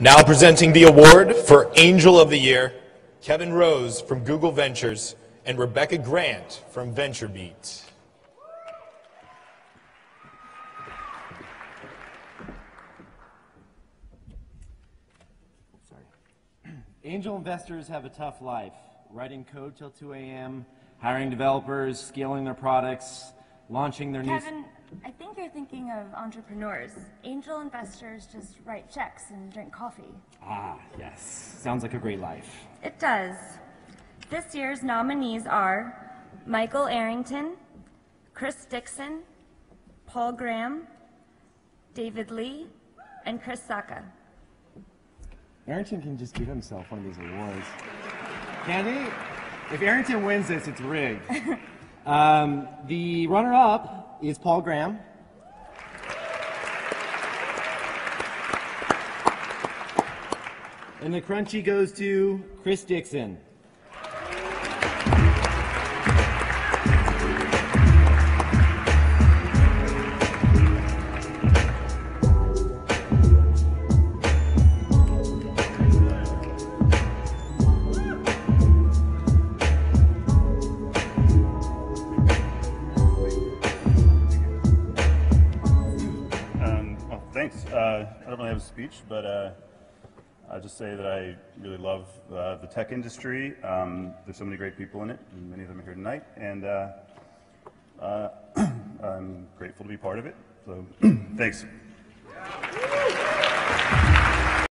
Now presenting the award for Angel of the Year, Kevin Rose from Google Ventures and Rebecca Grant from VentureBeat. Angel investors have a tough life, writing code till 2 a.m., hiring developers, scaling their products, launching their new... Kevin, I think you're thinking of entrepreneurs. Angel investors just write checks and drink coffee. Ah, yes. Sounds like a great life. It does. This year's nominees are Michael Arrington, Chris Dixon, Paul Graham, David Lee, and Chris Sacca. Arrington can just give himself one of these awards. Can he? If Arrington wins this, it's rigged. The runner-up is Paul Graham. And the Crunchie goes to Chris Dixon. I don't really have a speech, but I'll just say that I really love the tech industry. There's so many great people in it, and many of them are here tonight, and I'm grateful to be part of it, so thanks.